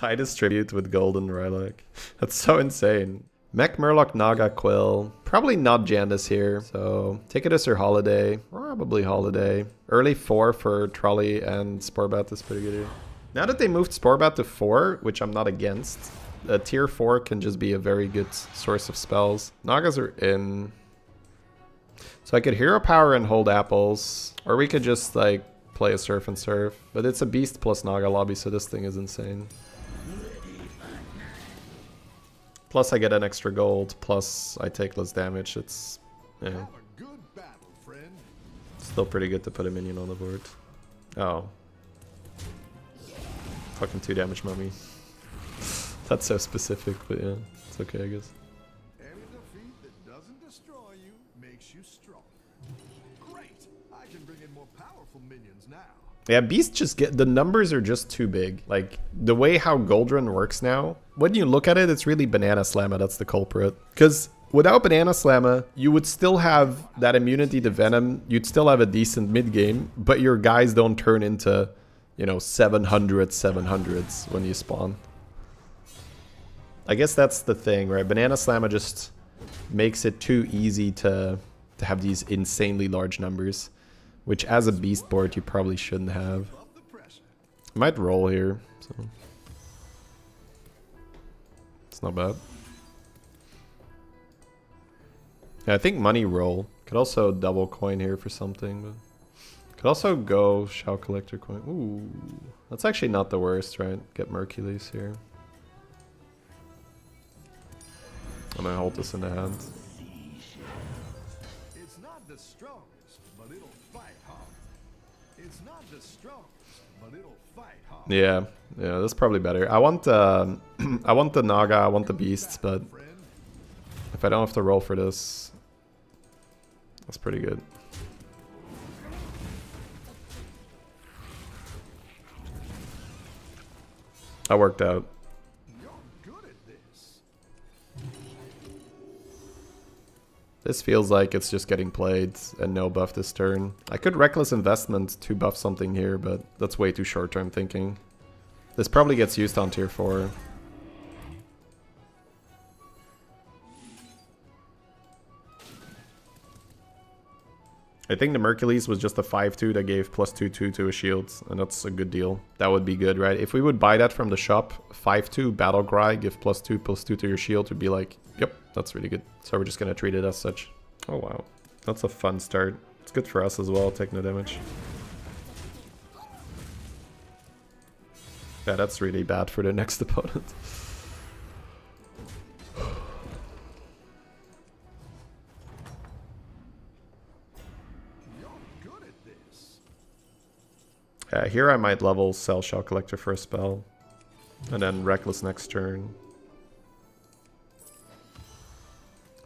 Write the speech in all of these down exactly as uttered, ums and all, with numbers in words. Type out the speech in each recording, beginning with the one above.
Titus Tribute with Golden Rylak. That's so insane. Mech, Murloc, Naga, Quill. Probably not Jandas here. So Ticketus or Holiday. Probably Holiday. Early four for Trolley and Sporebat is pretty good here. Now that they moved Sporebat to four, which I'm not against, a tier four can just be a very good source of spells. Nagas are in. So I could Hero Power and hold apples. Or we could just like play a Surf and Surf. But it's a Beast plus Naga lobby, so this thing is insane. Plus I get an extra gold, plus I take less damage. It's, yeah. Still pretty good to put a minion on the board. Oh. Fucking two damage mummy. That's so specific, but yeah, it's okay I guess. Every defeat that doesn't destroy you makes you stronger. Great! I can bring in more powerful minions now. Yeah, Beast just get the numbers are just too big. Like the way how Goldrun works now, when you look at it, it's really Banana Slamma that's the culprit. Because without Banana Slamma, you would still have that immunity to Venom. You'd still have a decent mid game, but your guys don't turn into, you know, seven hundred seven hundreds when you spawn. I guess that's the thing, right? Banana Slamma just makes it too easy to to have these insanely large numbers. Which, as a Beast board, you probably shouldn't have. I might roll here, so... It's not bad. Yeah, I think money roll. Could also double coin here for something, but... Could also go Shell Collector coin. Ooh. That's actually not the worst, right? Get Mercules here. I'm gonna hold this in the hand. It's not the strongest, but it'll fight hard. It's not the strongest, but it'll fight hard. Yeah, yeah, that's probably better. I want uh, I want the Naga, I want the Beasts, but if I don't have to roll for this, that's pretty good. That worked out. This feels like it's just getting played and no buff this turn. I could Reckless Investment to buff something here, but that's way too short-term thinking. This probably gets used on tier four. I think the Mercules was just a five two that gave plus two two to a shield, and that's a good deal. That would be good, right? If we would buy that from the shop, five two, Battle Cry, give plus two, plus two to your shield, would be like, yep, that's really good. So we're just going to treat it as such. Oh, wow. That's a fun start. It's good for us as well, take no damage. Yeah, that's really bad for the next opponent. Yeah, here I might level Cell Shell Collector for a spell. And then Reckless next turn.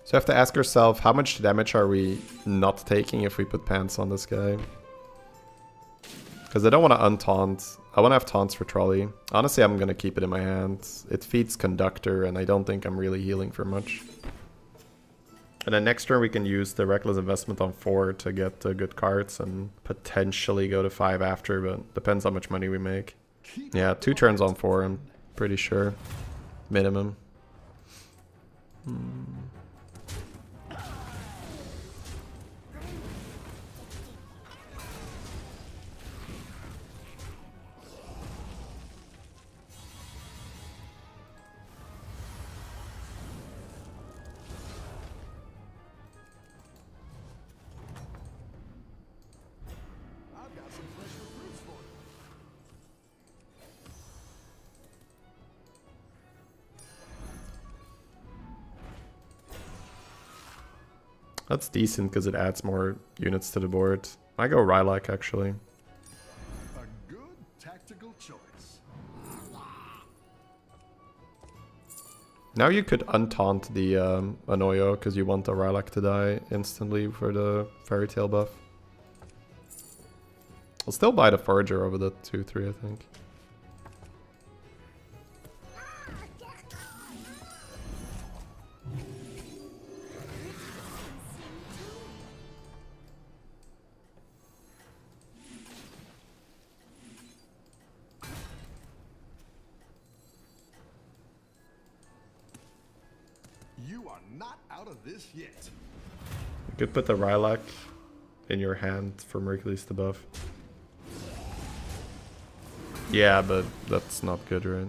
So you have to ask yourself, how much damage are we not taking if we put pants on this guy? Because I don't want to untaunt. I want to have taunts for Trolley. Honestly, I'm going to keep it in my hands. It feeds Conductor, and I don't think I'm really healing for much. And then next turn we can use the Reckless Investment on four to get uh, good cards and potentially go to five after, but depends how much money we make. Yeah, two turns on four, I'm pretty sure. Minimum. Hmm. That's decent because it adds more units to the board. I go Rylak actually. A good tactical choice. Now you could untaunt the um, Anoyo because you want the Rylak to die instantly for the Fairy Tail buff. I'll still buy the Forager over the two three, I think. are not out of this yet. You could put the Rylak in your hand for Mercules to buff. Yeah, but that's not good, right?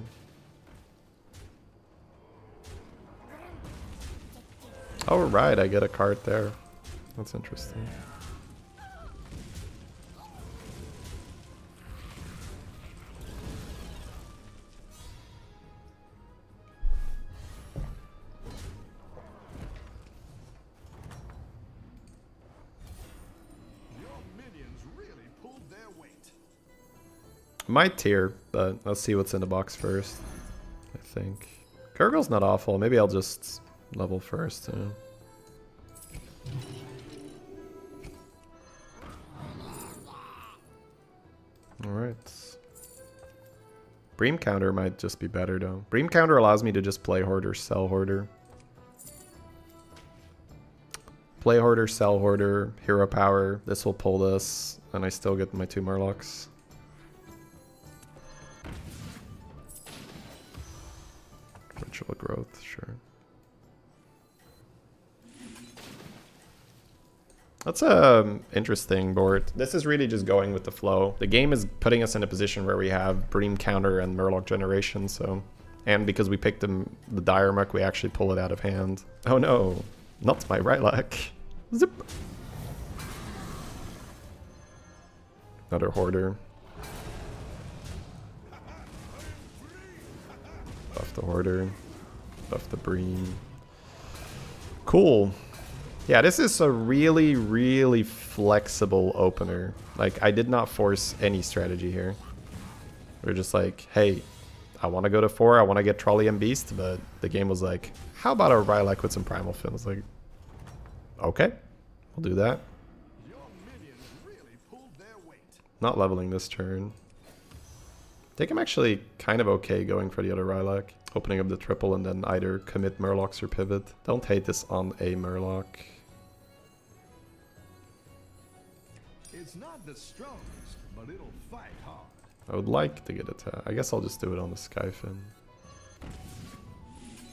Alright, I get a card there. That's interesting. Might tier, but let's see what's in the box first. I think Gurgle's not awful. Maybe I'll just level first. Yeah. All right. Bream counter might just be better though. Bream counter allows me to just play Hoarder, sell Hoarder. Play Hoarder, sell Hoarder, hero power. This will pull this, and I still get my two Murlocs. Ritual growth, sure. That's an interesting board. This is really just going with the flow. The game is putting us in a position where we have Bream counter and Murloc generation, so... And because we picked the, the Dire Muk, we actually pull it out of hand. Oh no, not my Rylak. Zip! Another Hoarder. Buff the Hoarder. Buff the Bream. Cool. Yeah, this is a really, really flexible opener. Like, I did not force any strategy here. We're just like, hey, I want to go to four, I want to get Trolley and Beast, but the game was like, how about a Rylak with some Primal films? Like, okay, we'll do that. Your minions really pulled their weight. Not leveling this turn. I think I'm actually kind of okay going for the other Rylak. Opening up the triple and then either commit Murlocs or pivot. Don't hate this on a Murloc. It's not the strongest, but it'll fight hard. I would like to get attacked. I guess I'll just do it on the Skyfin.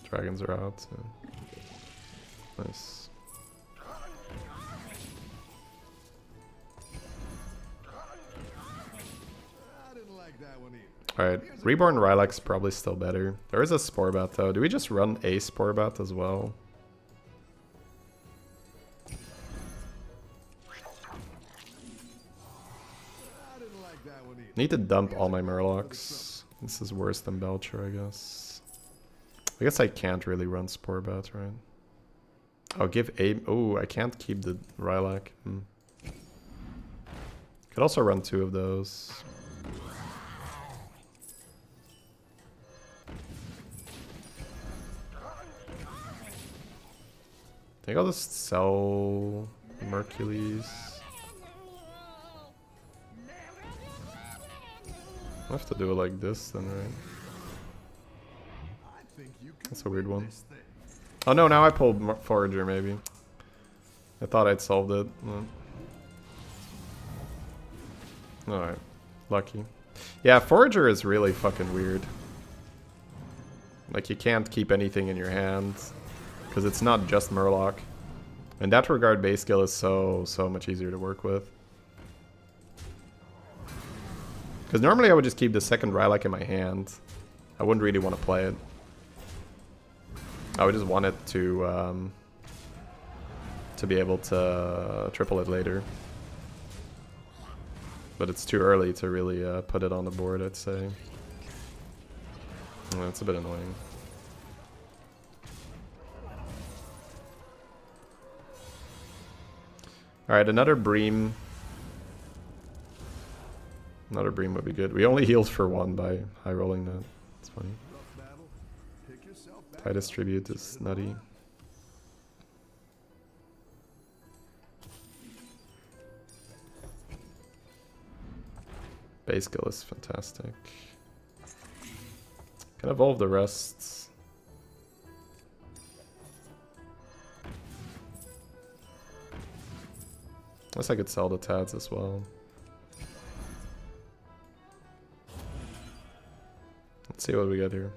Dragons are out, so... Nice. I didn't like that one either. Alright, Reborn Rylak's probably still better. There is a Sporebat though. Do we just run a Sporebat as well? Need to dump all my Murlocs. This is worse than Belcher, I guess. I guess I can't really run Sporebat, right? I'll give a... Oh, I can't keep the Rylak. Hmm. Could also run two of those. I think I'll just sell Mercules. I have to do it like this then, right? That's a weird one. Oh no, now I pulled Forager maybe. I thought I'd solved it. No. Alright, lucky. Yeah, Forager is really fucking weird. Like you can't keep anything in your hands. Because it's not just Murloc. In that regard, base skill is so, so much easier to work with. Because normally I would just keep the second Rylak in my hand. I wouldn't really want to play it. I would just want it to um, to be able to triple it later. But it's too early to really uh, put it on the board, I'd say. Oh, that's a bit annoying. Alright, another Bream. Another Bream would be good. We only healed for one by high rolling that. It's funny. Titus Tribute is nutty. Base skill is fantastic. Can evolve the rest. Unless I could sell the Tads as well. Let's see what we got here.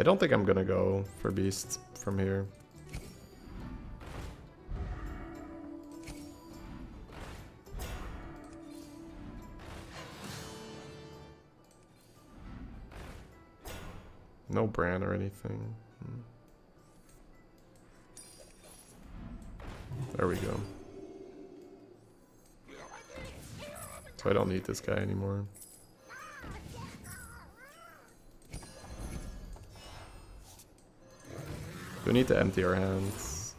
I don't think I'm gonna go for Beast from here. No Brann or anything. There we go. So I don't need this guy anymore. We need to empty our hands.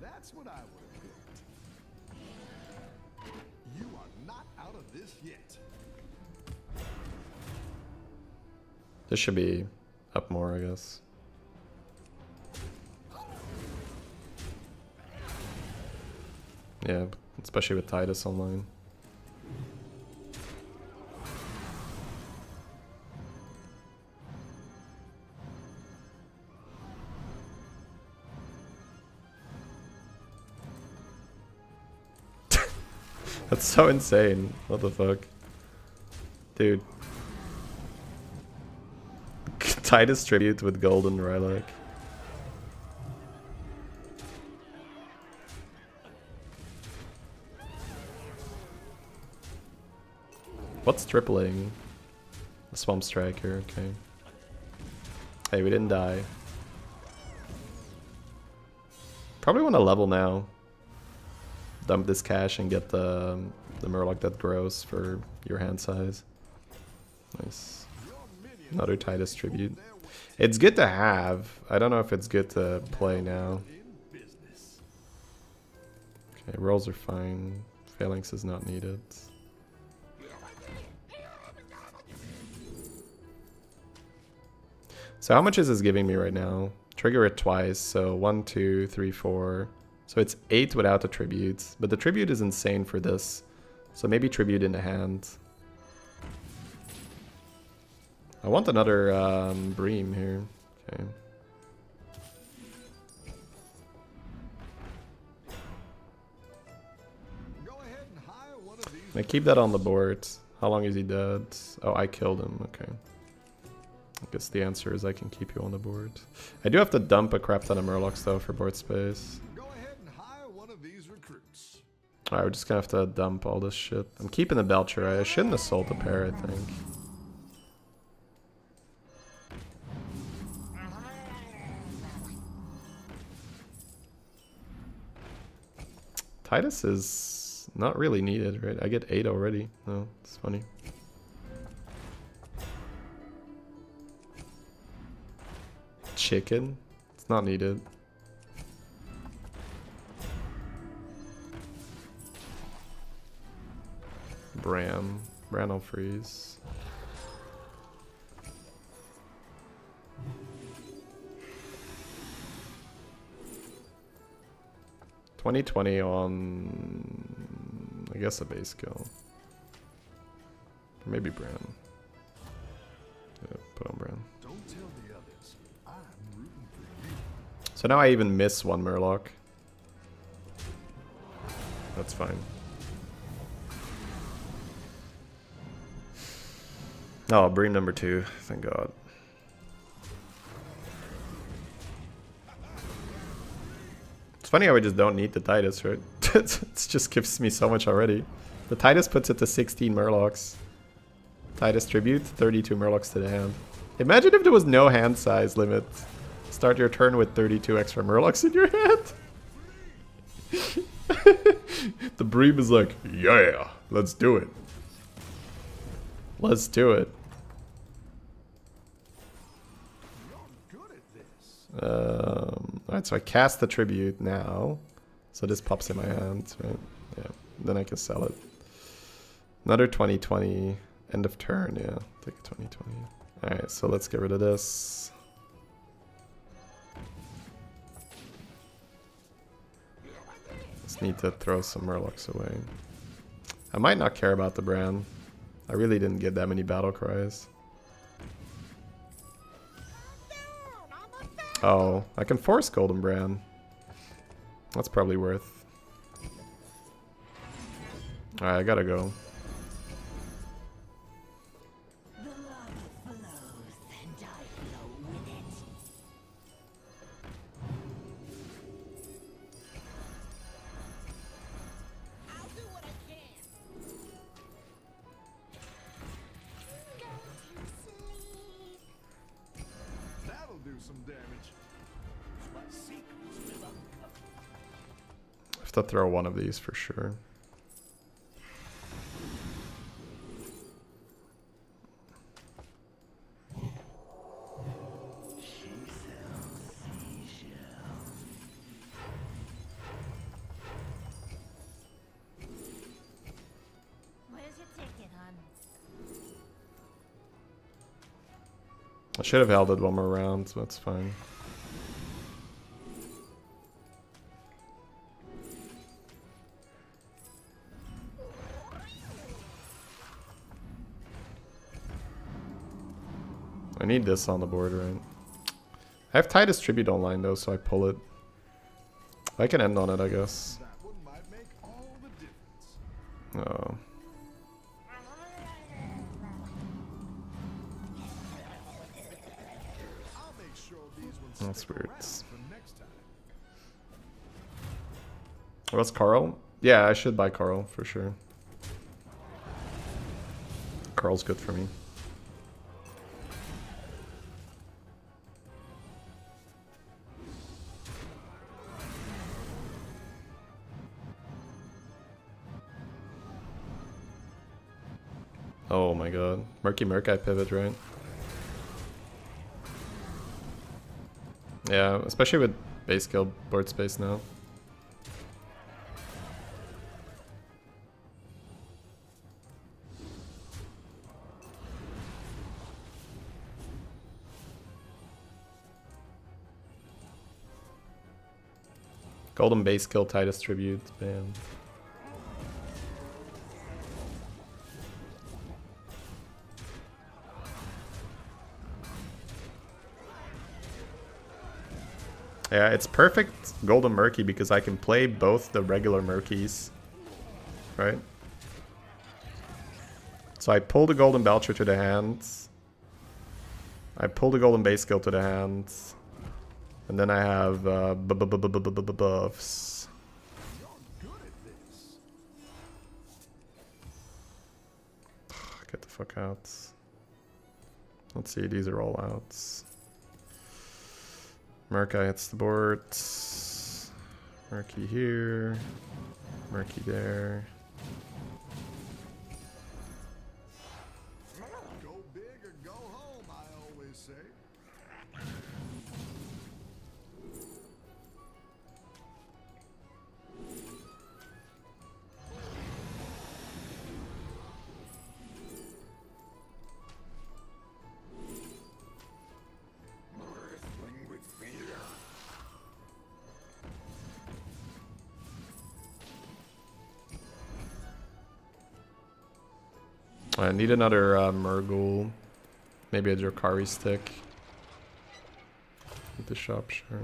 That's what I would have picked. You are not out of this yet. This should be up more, I guess. Yeah, especially with Titus online. That's so insane. What the fuck? Dude. Titus Tribute with Golden Rylak. What's tripling? A Swamp Strike here, okay. Hey, we didn't die. Probably want to level now. Dump this cash and get the, the Murloc that grows for your hand size. Nice. Another Titus Tribute. It's good to have. I don't know if it's good to play now. Okay, rolls are fine. Phalanx is not needed. So how much is this giving me right now? Trigger it twice, so one, two, three, four. So it's eight without the tributes, but the tribute is insane for this. So maybe tribute in the hand. I want another um, Bream here. Okay. Go ahead and hire one of these. I keep that on the board. How long is he dead? Oh, I killed him. Okay. I guess the answer is I can keep you on the board. I do have to dump a crap ton of Murlocs though for board space. Go ahead and hire one of these recruits. Alright, we're just gonna have to dump all this shit. I'm keeping the Belcher. I shouldn't assault the pair, I think. Titus is not really needed, right? I get eight already. No, it's funny. Chicken? It's not needed. Bram. Bram will freeze. twenty twenty on... I guess a base skill. Maybe Bram. Yeah, put on Bram. So now I even miss one Murloc. That's fine. Oh, Bream number two. Thank God. It's funny how I just don't need the Titus, right? It just gives me so much already. The Titus puts it to sixteen Murlocs. Titus Tribute, thirty-two Murlocs to the hand. Imagine if there was no hand size limit. Start your turn with thirty-two extra Murlocs in your hand. The Bream is like, yeah, let's do it. Let's do it. Um, Alright, so I cast the Tribute now. So this pops in my hand, right? Yeah, then I can sell it. Another twenty twenty, end of turn, yeah. Take a twenty twenty. Alright, so let's get rid of this. Just need to throw some Murlocs away. I might not care about the Brand. I really didn't get that many battle cries. Down, Oh, I can force Golden Brand. That's probably worth. Alright, I gotta go. I'll throw one of these for sure. Where's your ticket, hon? I should have held it one more round, so that's fine. I need this on the board, right? I have Titus Tribute online though, so I pull it. I can end on it, I guess. Oh. That's weird. What's Carl? Yeah, I should buy Carl for sure. Carl's good for me. Oh my god. Murky Murk, I pivot, right? Yeah, especially with base skill board space now. Golden base skill, Titus Tribute, bam. Yeah, it's perfect Golden Murky because I can play both the regular Murkies, right? So I pull the Golden Belcher to the hands. I pull the Golden Base Skill to the hands. And then I have uh, buffs. Get the fuck out. Let's see, these are all outs. Murky hits the board. Murky here. Murky there. Go big or go home, I always say. I need another uh, Murgle, maybe a Drakari stick. With the shop, sure.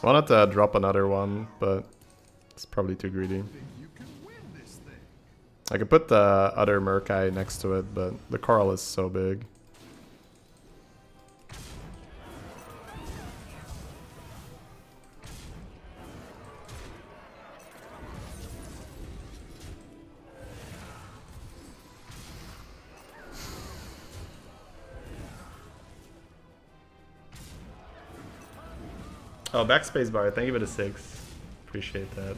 I wanted to drop another one, but it's probably too greedy. I could put the other Murky next to it, but the Carl is so big. Oh, backspace bar. Thank you for the six. Appreciate that.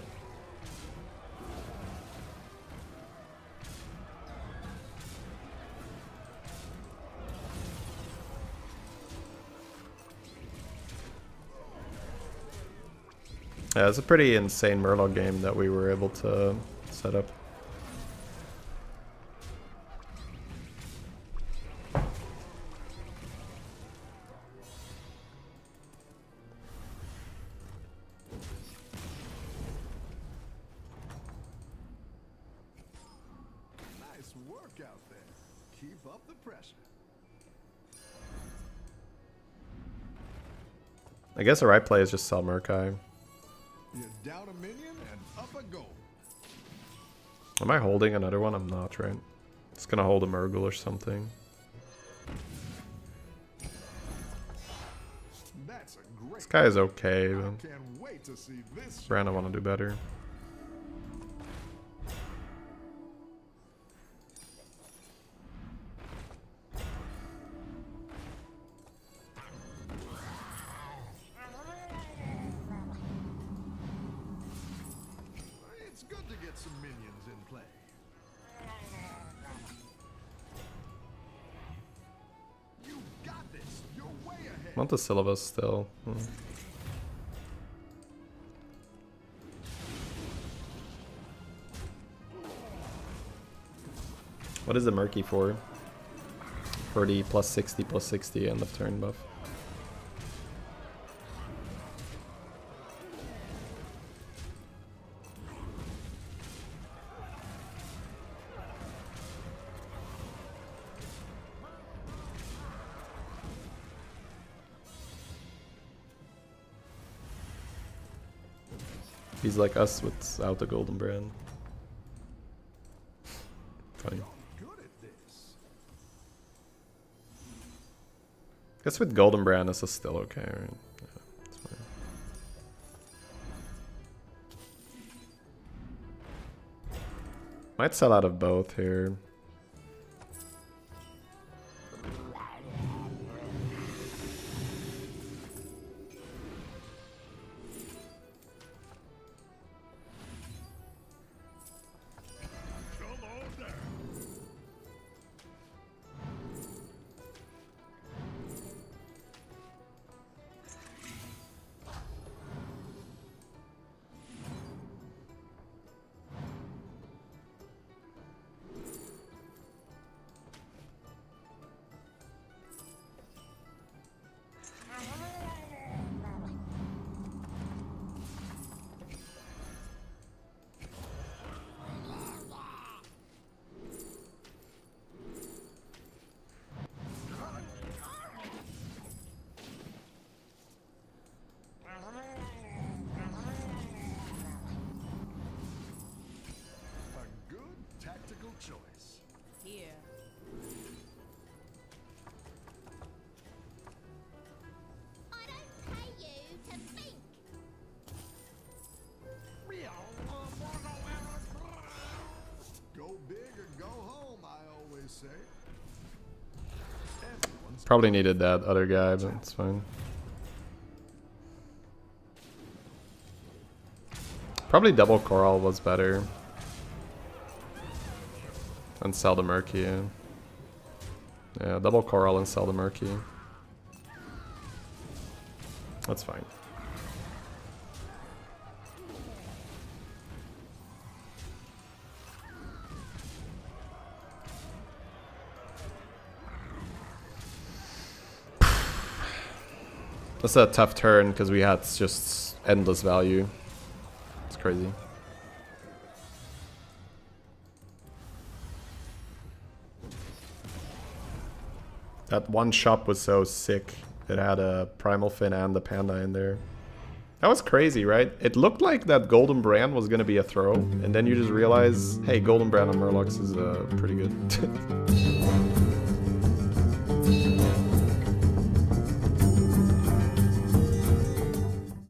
Yeah, it's a pretty insane Murloc game that we were able to set up. I guess the right play is just sell Murky. You're down a minion and up a goal. Am I holding another one? I'm not, right? It's gonna hold a Murgle or something. That's a great this guy is okay, but can't wait to see this. Brann, I wanna do better. I want the syllabus still. Hmm. What is the Murky for? thirty plus sixty plus sixty end of turn buff. He's like us without the Golden Brand. Funny. Guess with Golden Brand this is still okay, right? Yeah, it's fine. Might sell out of both here. Choice here. I don't pay you to think. Go big or go home, I always say. Everyone's probably needed that other guy, but it's fine. Probably double Carl was better. And sell the Murky. Yeah. yeah, double Coral and sell the Murky. That's fine. That's a tough turn because we had just endless value. It's crazy. That one shop was so sick. It had a Primal Fin and the Panda in there. That was crazy, right? It looked like that Golden Brand was gonna be a throw, and then you just realize, hey, Golden Brand on Murlocs is uh, pretty good.